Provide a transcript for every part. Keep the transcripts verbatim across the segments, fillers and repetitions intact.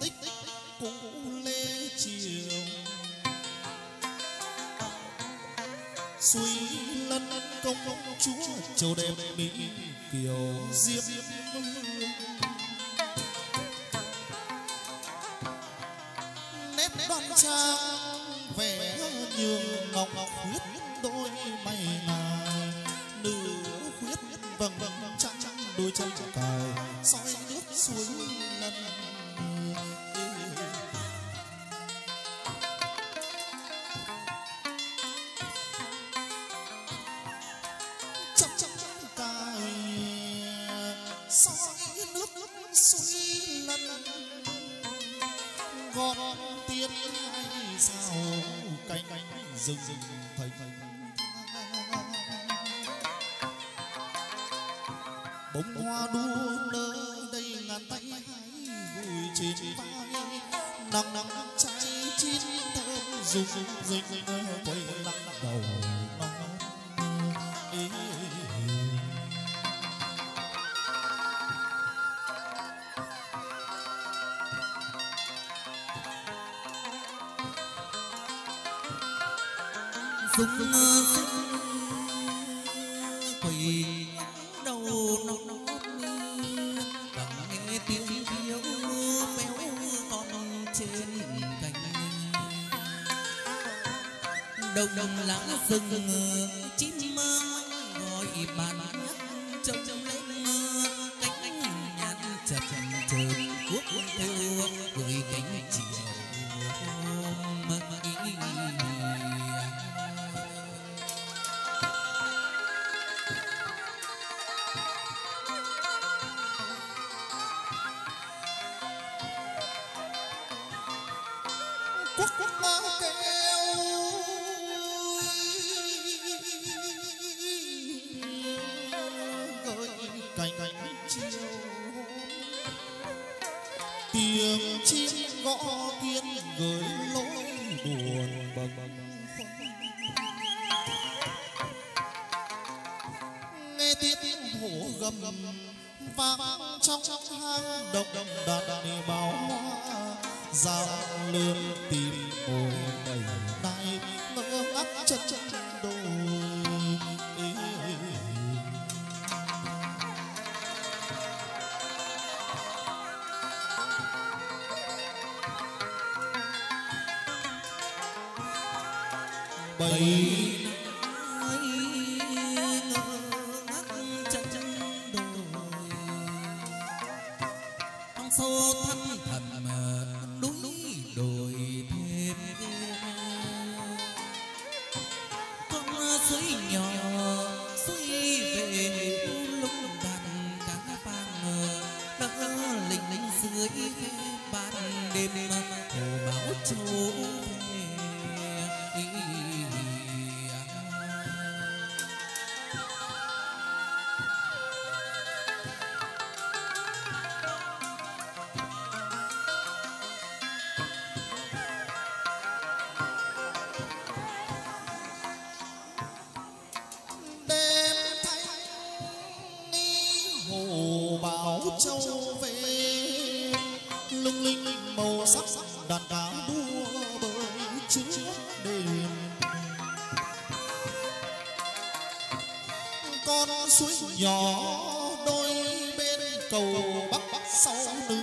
tích cũng lê chiều suy lân công công chúa châu đẹp mỹ kiều diệp nét đoan trang vẻ nhường ngọc ngọc huyết đôi mày ngà nữ huyết vầng vầng trắng trắng đôi chân cài soi nước suối lần chậm chậm cài soi nước suối lần gọt tiên ai sao cánh cánh rừng rừng thành bông hoa đua nơi đây ngàn tay hái gùi trên vai nắng nắng cháy chín thơm dùng dịch quay lắc đầu dùng quay đồng đồng lá rừng chim mơ gọi bàn trông trông lên cánh nhạt chập chờn quốc thêu gửi cánh chỉ mơ ý quốc quốc mơ kêu tiếng chim gõ kiên gửi lối buồn bâng nghe tiếng hổ gầm vang trong hang động động đàn đi báo hoa dạo lươn tìm hồi đầy tay ngỡ áp chân chân đồi. Bầy nói ngơ ngác chân chân đồi thăng sâu thắt thầm núi đồi thêm con suối nhỏ suối về lúc đàn cá vàng đỡ lình lình dưới ban đêm hồ bão châu châu về lung linh màu sắc đàn cá đua bơi trước đêm con suối nhỏ đôi bên cầu bắc bắc sau lưng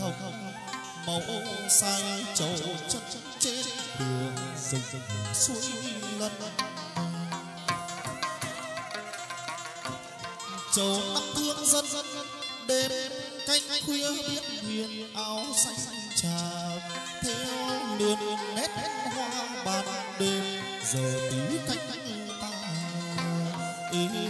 tận thông màu xanh trầu chất trên đường rừng suối lân trầu tắt thương dân dân đêm canh khuya biết huyền áo xanh xanh trà theo lượn nét hoa ban đêm giờ tí canh canh ta ê, ê, ê, ê.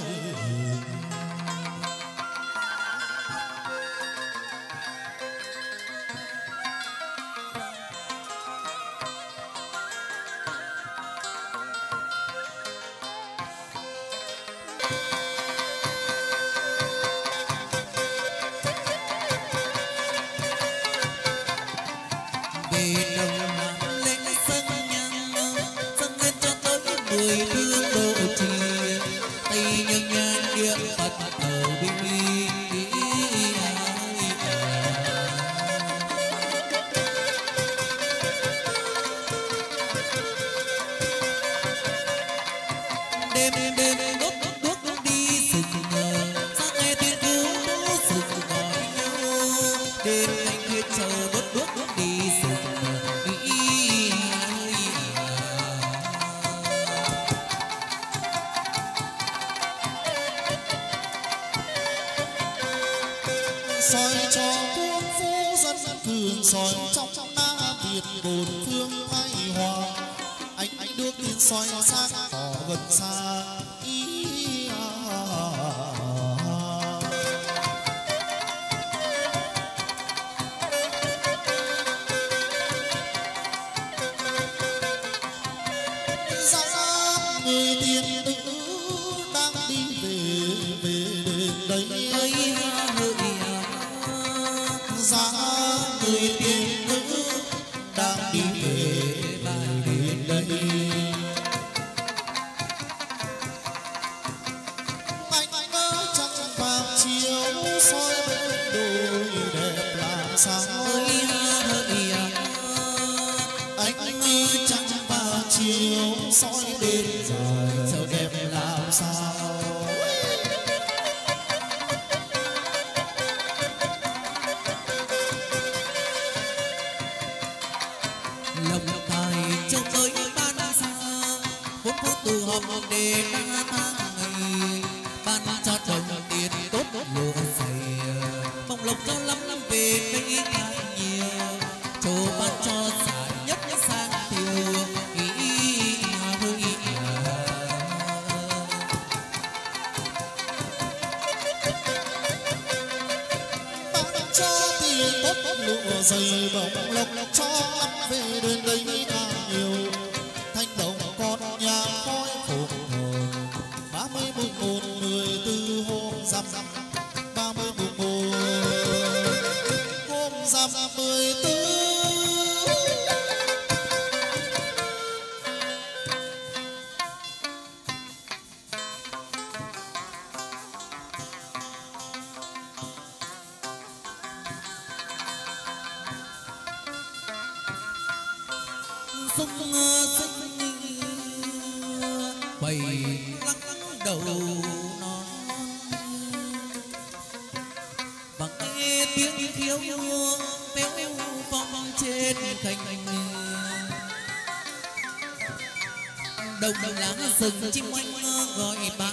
Rừng chim oanh gọi bạn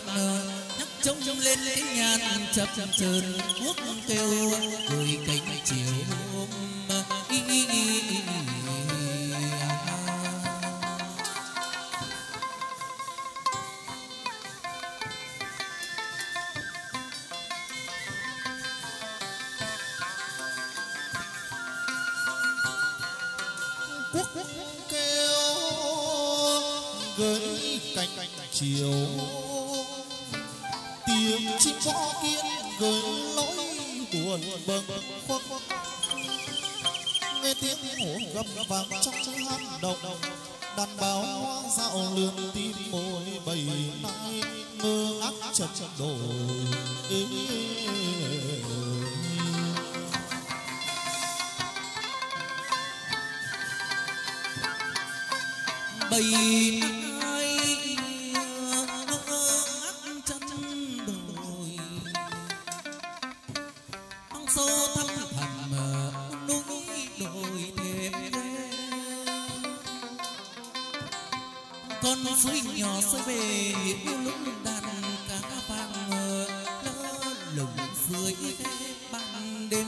nhắc trống trống lên tiếng nhạc chập chập trơn quốc kêu cười cánh chiều hôm chiều tiếng chim vó kiên gửi lỗi buồn bâng khuâng nghe tiếng hổ gầm vang trong tiếng hát động đàn báo hoa dạo lương tim môi bầy nai mơ ác chập chập đổ bầy sâu thăm thẳm suối nhỏ xuôi về yêu lúc đàn cá vàng lơ lửng dưới ban đêm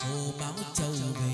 hồ báo trầu về.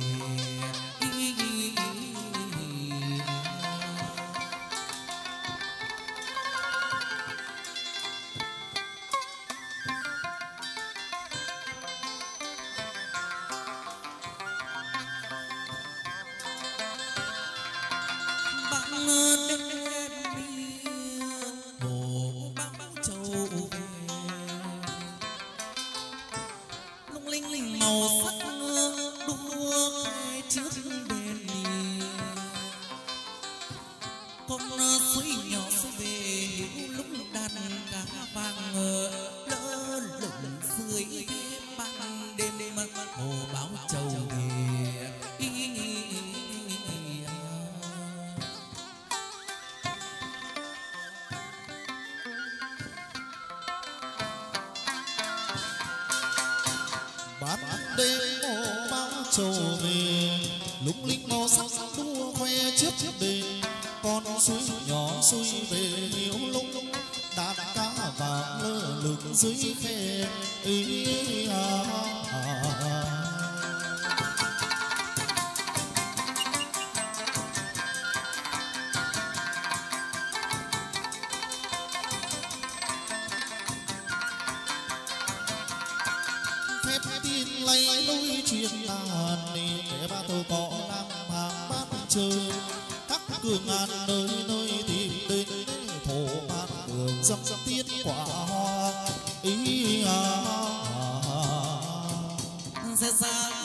Hãy